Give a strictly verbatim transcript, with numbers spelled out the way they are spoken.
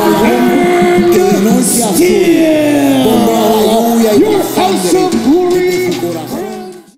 algo que no se acude.